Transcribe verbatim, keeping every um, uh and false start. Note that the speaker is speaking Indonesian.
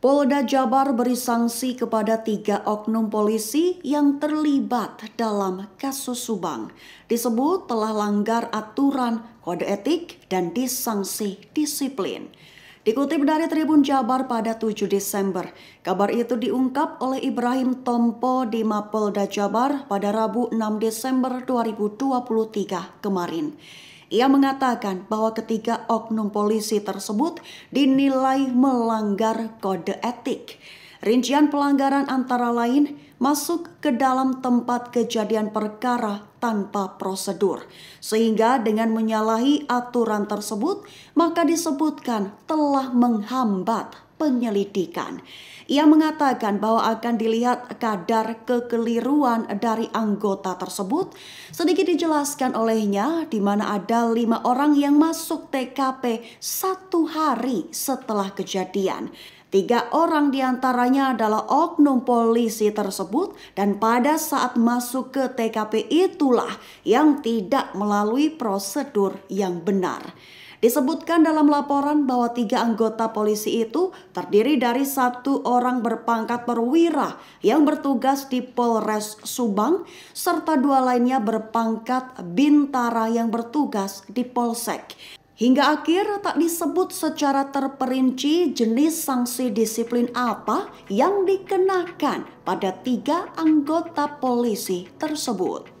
Polda Jabar beri sanksi kepada tiga oknum polisi yang terlibat dalam kasus Subang. Disebut telah langgar aturan kode etik dan disanksi disiplin. Dikutip dari Tribun Jabar pada tujuh Desember, kabar itu diungkap oleh Ibrahim Tompo di Mapolda Jabar pada Rabu enam Desember dua ribu dua puluh tiga kemarin. Ia mengatakan bahwa ketiga oknum polisi tersebut dinilai melanggar kode etik. Rincian pelanggaran antara lain masuk ke dalam tempat kejadian perkara tanpa prosedur. Sehingga dengan menyalahi aturan tersebut, maka disebutkan telah menghambat penyelidikan. Ia mengatakan bahwa akan dilihat kadar kekeliruan dari anggota tersebut. Sedikit dijelaskan olehnya, di mana ada lima orang yang masuk T K P satu hari setelah kejadian. Tiga orang diantaranya adalah oknum polisi tersebut, dan pada saat masuk ke T K P itulah yang tidak melalui prosedur yang benar. Disebutkan dalam laporan bahwa tiga anggota polisi itu terdiri dari satu orang berpangkat perwira yang bertugas di Polres Subang, serta dua lainnya berpangkat bintara yang bertugas di Polsek. Hingga akhir tak disebut secara terperinci jenis sanksi disiplin apa yang dikenakan pada tiga anggota polisi tersebut.